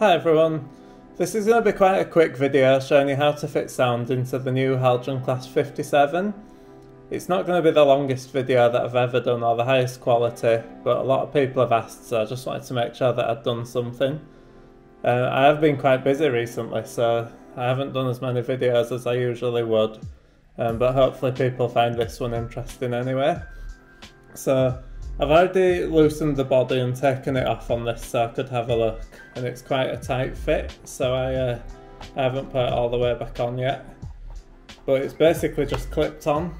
Hi everyone, this is going to be quite a quick video showing you how to fit sound into the new Heljan Class 57. It's not going to be the longest video that I've ever done or the highest quality, but a lot of people have asked, so I just wanted to make sure that I'd done something. I have been quite busy recently, so I haven't done as many videos as I usually would, but hopefully people find this one interesting anyway. So I've already loosened the body and taken it off on this so I could have a look, and it's quite a tight fit, so I haven't put it all the way back on yet. But it's basically just clipped on,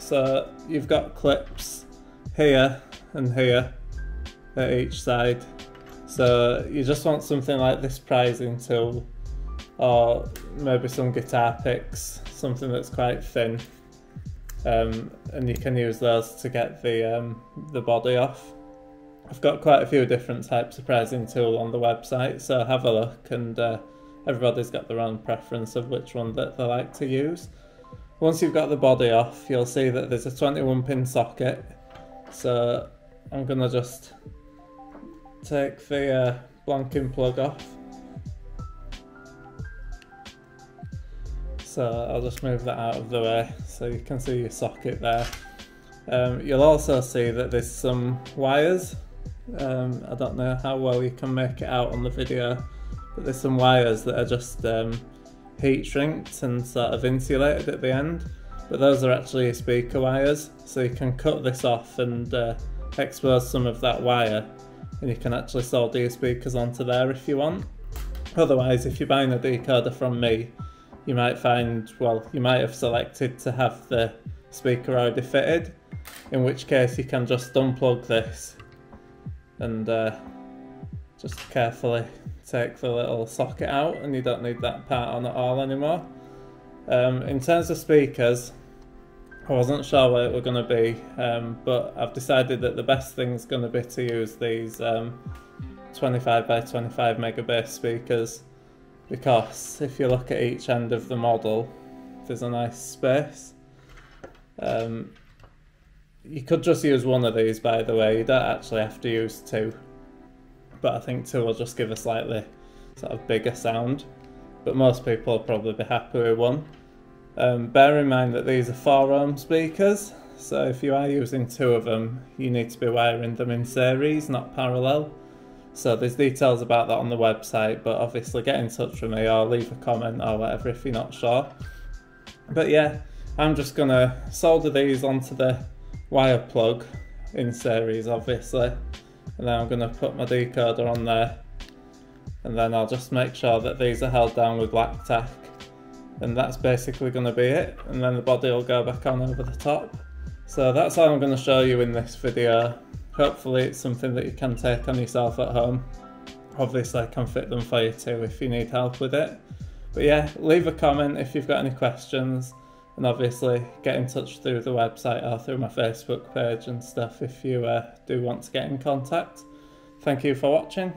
so you've got clips here and here at each side. So you just want something like this prising tool, or maybe some guitar picks, something that's quite thin. And you can use those to get the body off. I've got quite a few different types of prising tool on the website, so have a look, and everybody's got their own preference of which one that they like to use. Once you've got the body off, you'll see that there's a 21-pin socket, so I'm going to just take the blanking plug off. So I'll just move that out of the way so you can see your socket there. You'll also see that there's some wires. I don't know how well you can make it out on the video, but there's some wires that are just heat shrinked and sort of insulated at the end, but those are actually speaker wires, so you can cut this off and expose some of that wire, and you can actually solder your speakers onto there if you want. Otherwise, if you're buying a decoder from me, you might find, well, you might have selected to have the speaker already fitted, in which case you can just unplug this and just carefully take the little socket out, and you don't need that part on at all anymore. In terms of speakers, I wasn't sure what it were going to be, but I've decided that the best thing is going to be to use these 25 by 25 megabase speakers, because if you look at each end of the model, there's a nice space. You could just use one of these, by the way. You don't actually have to use two, but I think two will just give a slightly sort of bigger sound, but most people will probably be happy with one. Bear in mind that these are 4-ohm speakers, so if you are using two of them, you need to be wiring them in series, not parallel. So there's details about that on the website, but obviously get in touch with me or leave a comment or whatever if you're not sure. But yeah, I'm just going to solder these onto the wire plug in series, obviously. And then I'm going to put my decoder on there. And then I'll just make sure that these are held down with black tack. And that's basically going to be it. And then the body will go back on over the top. So that's all I'm going to show you in this video. Hopefully it's something that you can take on yourself at home. Obviously I can fit them for you too if you need help with it. But yeah, leave a comment if you've got any questions, and obviously get in touch through the website or through my Facebook page and stuff if you do want to get in contact. Thank you for watching.